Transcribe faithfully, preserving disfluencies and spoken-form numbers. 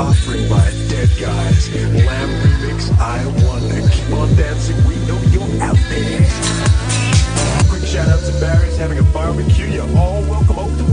offering by Dead Guys Lamb Remix. I wanna keep on dancing, we know you're out there. Quick shout out to Barry's having a barbecue, you're all welcome over to